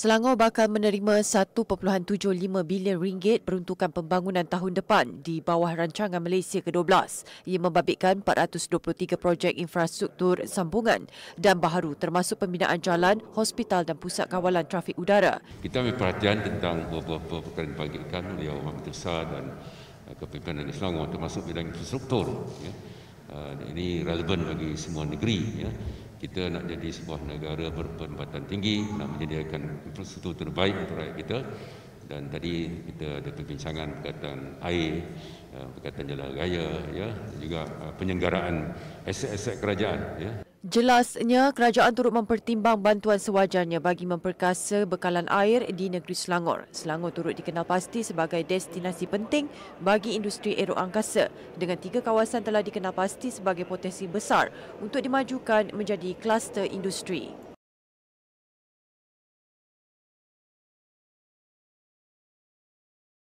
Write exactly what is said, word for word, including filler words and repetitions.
Selangor bakal menerima satu perpuluhan tujuh lima bilion ringgit peruntukan pembangunan tahun depan di bawah Rancangan Malaysia ke dua belas. Ia membabitkan empat ratus dua puluh tiga projek infrastruktur sambungan dan baharu termasuk pembinaan jalan, hospital dan pusat kawalan trafik udara. Kita ambil perhatian tentang beberapa perkara yang dibagikan oleh orang besar dan kepimpinan Selangor termasuk bidang infrastruktur. Ini relevan bagi semua negeri. Kita nak jadi sebuah negara berpendapatan tinggi, nak menyediakan infrastruktur terbaik untuk rakyat kita. Dan tadi kita ada perbincangan berkaitan air, berkaitan jalan raya, ya, juga penyelenggaraan aset-aset kerajaan. Ya. Jelasnya, kerajaan turut mempertimbang bantuan sewajarnya bagi memperkasa bekalan air di negeri Selangor. Selangor turut dikenal pasti sebagai destinasi penting bagi industri aeroangkasa dengan tiga kawasan telah dikenal pasti sebagai potensi besar untuk dimajukan menjadi kluster industri.